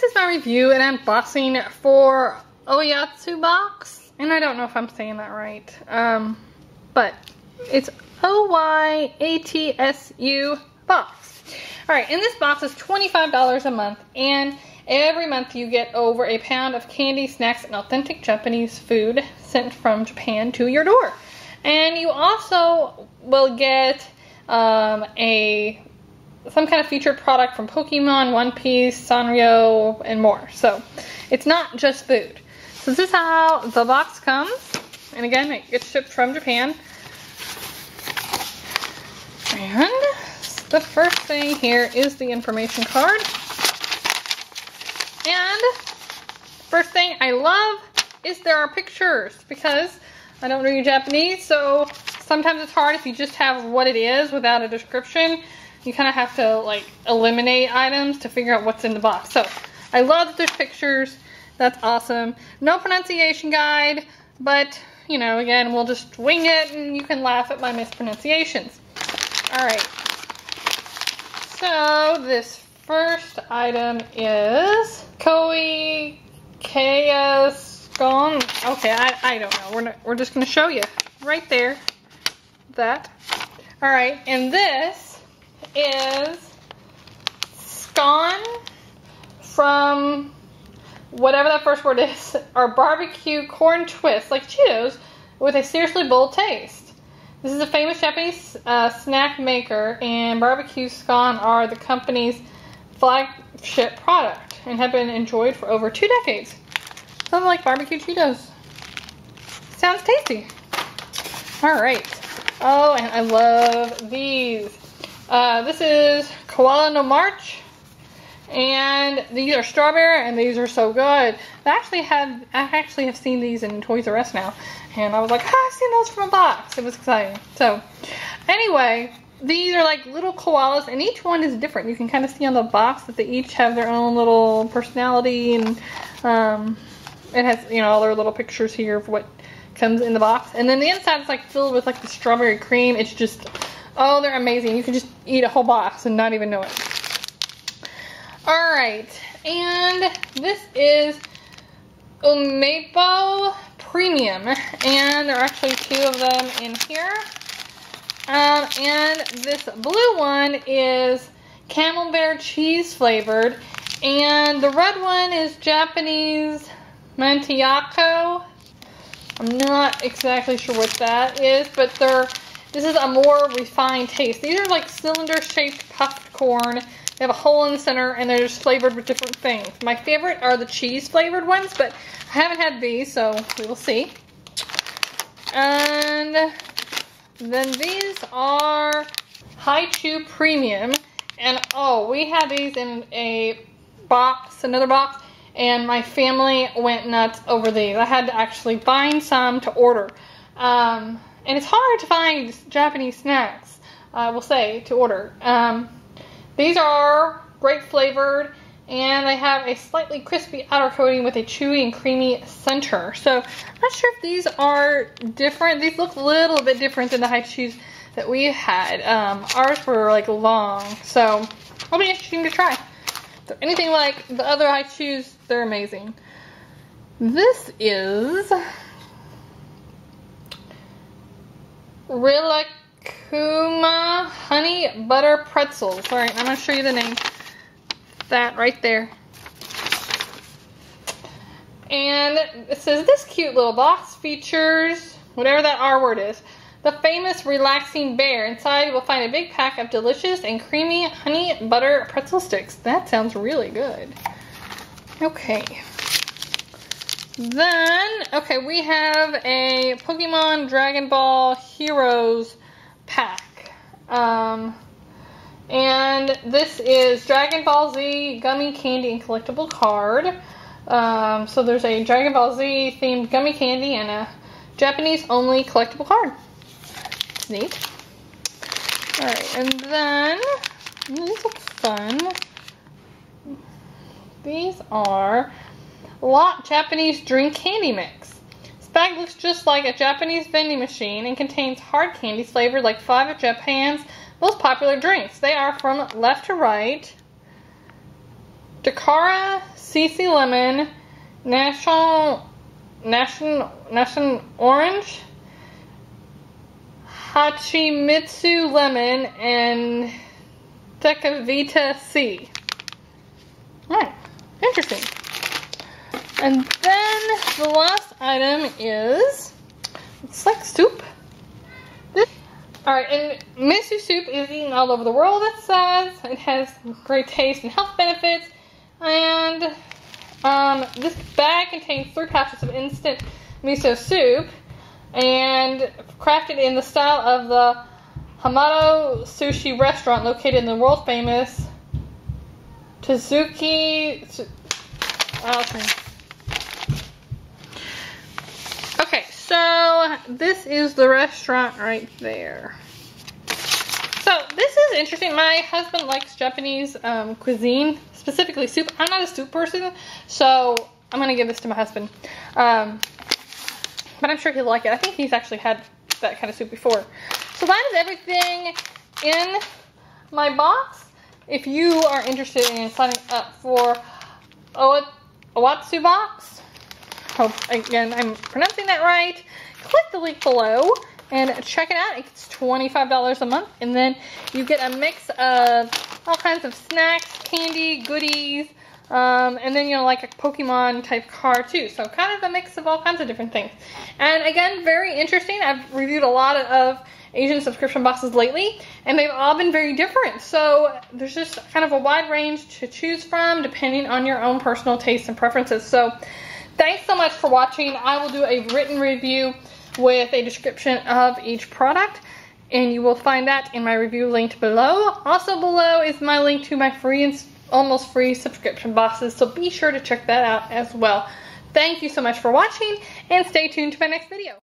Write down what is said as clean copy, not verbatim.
this is my review and unboxing for Oyatsu Box. And I don't know if I'm saying that right. But it's O-Y-A-T-S-U Box. Alright, and this box is $25 a month. And every month you get over a pound of candy, snacks, and authentic Japanese food sent from Japan to your door. And you also will get some kind of featured product from Pokemon, One Piece, Sanrio, and more. So it's not just food. So this is how the box comes. And again, it gets shipped from Japan. And the first thing here is the information card. And first thing I love is there are pictures, because I don't read Japanese, so sometimes it's hard if you just have what it is without a description. You kind of have to like eliminate items to figure out what's in the box. So I love that there's pictures. That's awesome. No pronunciation guide, but you know, again, we'll just wing it and you can laugh at my mispronunciations. All right. So this first item is Koei KS Gong. Okay, I don't know. We're just gonna show you right there that. All right, and this is scone from whatever that first word is, or barbecue corn twist, like Cheetos, with a seriously bold taste. This is a famous Japanese snack maker, and barbecue scone are the company's flagship product and have been enjoyed for over 2 decades. Something like barbecue Cheetos. Sounds tasty. All right. Oh, and I love these. This is Koala No March, and these are strawberry, and these are so good. I actually have seen these in Toys R Us now, and I was like, I've seen those from a box. It was exciting. So anyway, these are like little koalas, and each one is different. You can kind of see on the box that they each have their own little personality, and it has, you know, all their little pictures here of what comes in the box. And then the inside is like filled with like the strawberry cream. It's just, oh, they're amazing. You can just eat a whole box and not even know it. All right, and this is Umepo Premium, and there are actually 2 of them in here. And this blue one is camel bear cheese flavored, and the red one is Japanese mantiaco. I'm not exactly sure what that is, but they're, this is a more refined taste. These are like cylinder-shaped puffed corn. They have a hole in the center, and they're just flavored with different things. My favorite are the cheese-flavored ones, but I haven't had these, so we will see. And then these are Hi-Chew Premium. And, oh, we had these in a box, another box, and my family went nuts over these. I had to actually find some to order. And it's hard to find Japanese snacks, I will say, to order. These are grape flavored, and they have a slightly crispy outer coating with a chewy and creamy center. So I'm not sure if these are different. These look a little bit different than the Hi-Chews that we had. Ours were like long, so it'll be interesting to try. If they're anything like the other Hi-Chews, they're amazing. This is Rilakkuma honey butter pretzels. All right, I'm gonna show you the name. That right there. And it says this cute little box features whatever that R word is. The famous relaxing bear. Inside you will find a big pack of delicious and creamy honey butter pretzel sticks. That sounds really good. Okay. Then, okay, we have a Pokemon Dragon Ball Heroes pack. And this is Dragon Ball Z gummy candy and collectible card. So there's a Dragon Ball Z themed gummy candy and a Japanese only collectible card. It's neat. Alright, and then, these look fun. These are Lot Japanese drink candy mix. This bag looks just like a Japanese vending machine and contains hard candy flavored like 5 of Japan's most popular drinks. They are from left to right. Dakara, CC Lemon, National Orange, Hachimitsu Lemon, and Dekavita C. Alright, interesting. And then the last item is, it's like soup. Alright, and miso soup is eaten all over the world, it says. It has great taste and health benefits. And this bag contains 3 pouches of instant miso soup, and crafted in the style of the Hamado Sushi restaurant located in the world famous Tsuzuki. Okay, so this is the restaurant right there. So this is interesting. My husband likes Japanese cuisine, specifically soup. I'm not a soup person, so I'm gonna give this to my husband. But I'm sure he'll like it. I think he's actually had that kind of soup before. So that is everything in my box. If you are interested in signing up for Oyatsu Box, hope, again, I'm pronouncing that right, click the link below and check it out. It's $25 a month, and then you get a mix of all kinds of snacks, candy, goodies, and then you're like a Pokemon type car too, so kind of a mix of all kinds of different things. And again, very interesting. I've reviewed a lot of Asian subscription boxes lately, and they've all been very different, so there's just kind of a wide range to choose from depending on your own personal tastes and preferences. So thanks so much for watching. I will do a written review with a description of each product, and you will find that in my review linked below. Also below is my link to my free and almost free subscription boxes, so be sure to check that out as well. Thank you so much for watching, and stay tuned to my next video.